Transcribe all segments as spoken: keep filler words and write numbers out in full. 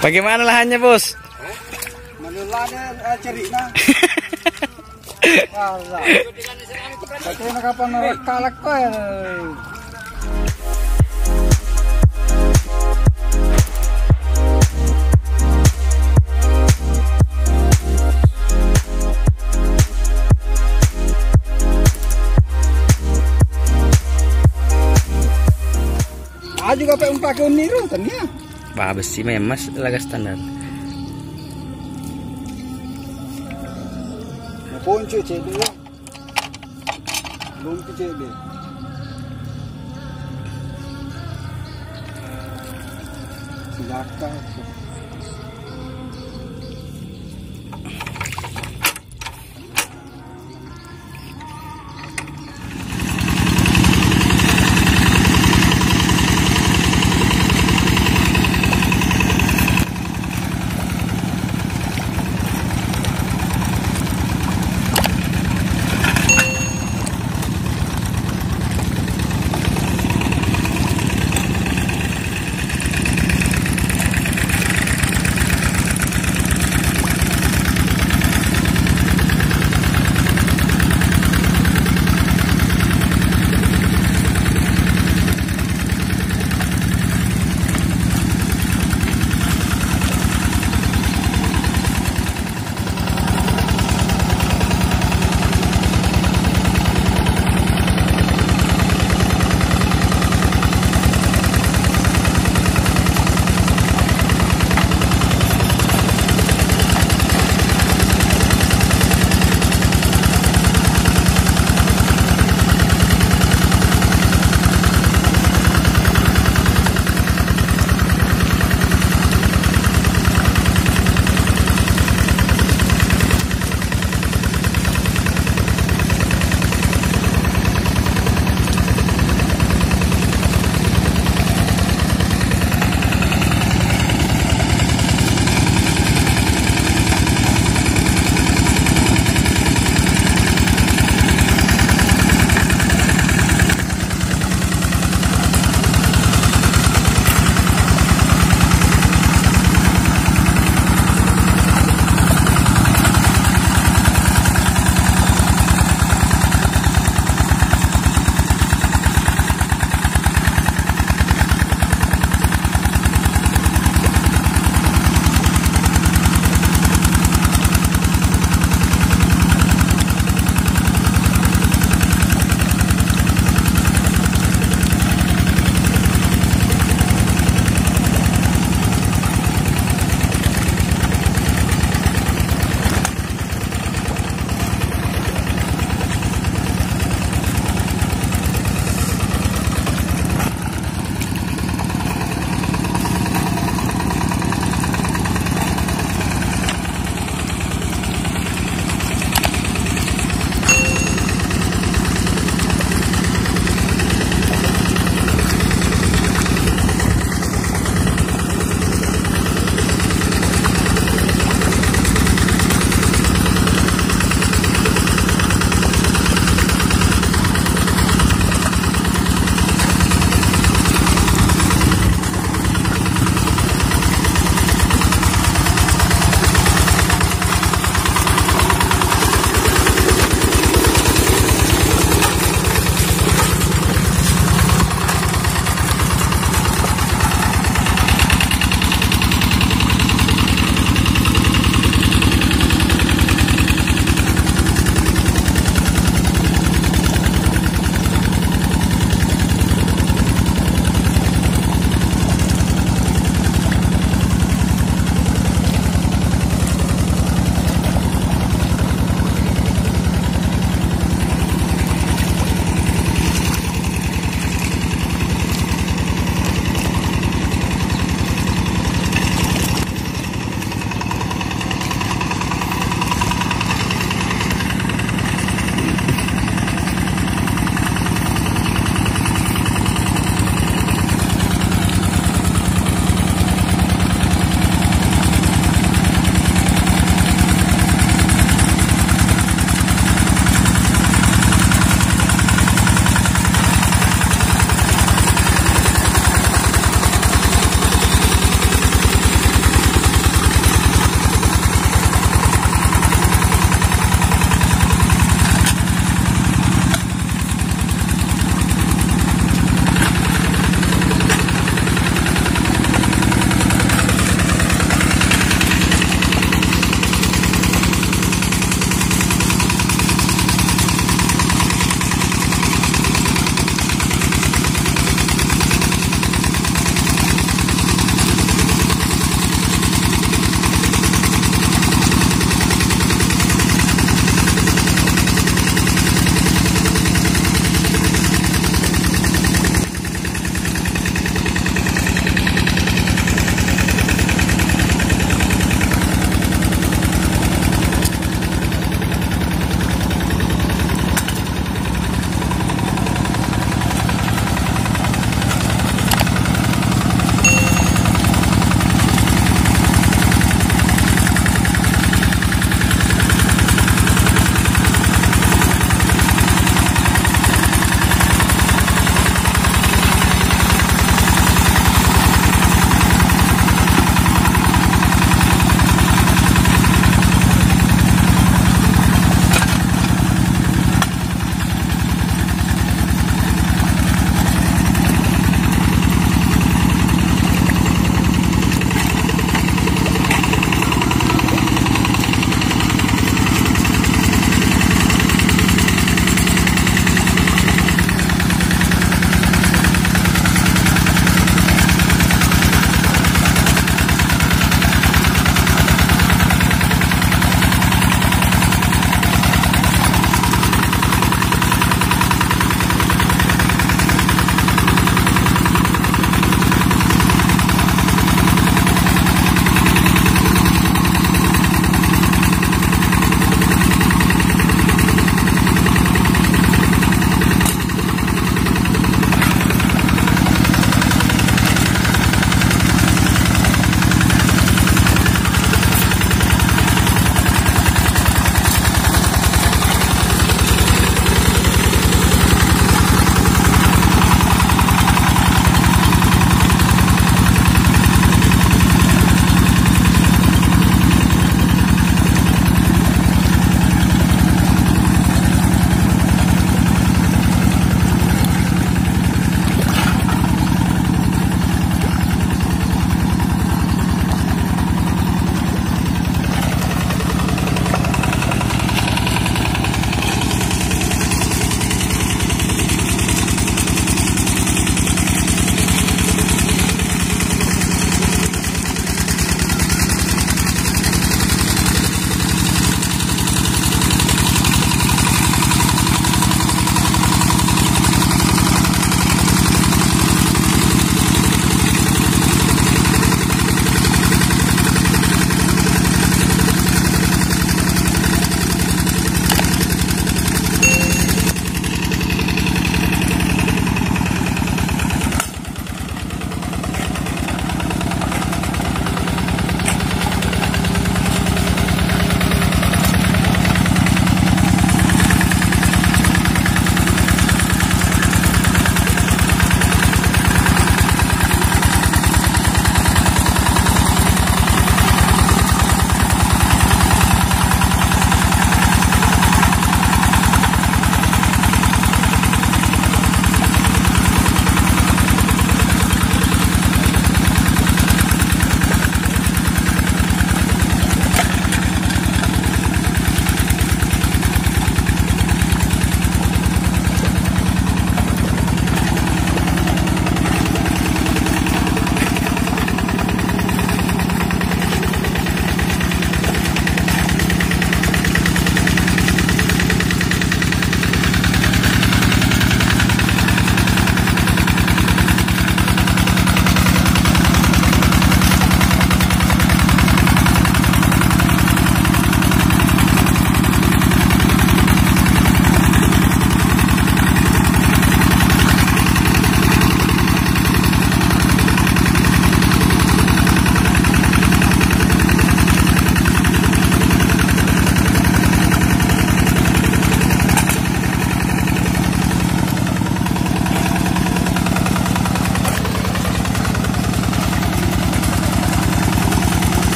Bagaimana lahannya, Bos? Aku juga pengen pakai uniru ternyata. Wah, besi memas laga standar. Puncu C D. Puncu C D. Silakan.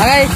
Bye guys.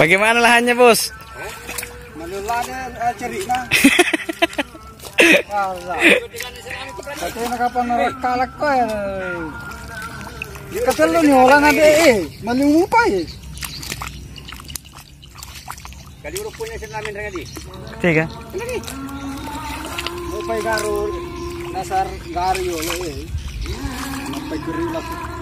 Bagaimana lahannya, Bos? Lahannya ceriknya. Kapan Kasal lo nih orang ada eh, maling lupa ya. Kali urupunya senamin tadi. Tiga. Lagi. Lupa garul, dasar gario lo eh. Sampai kering lah.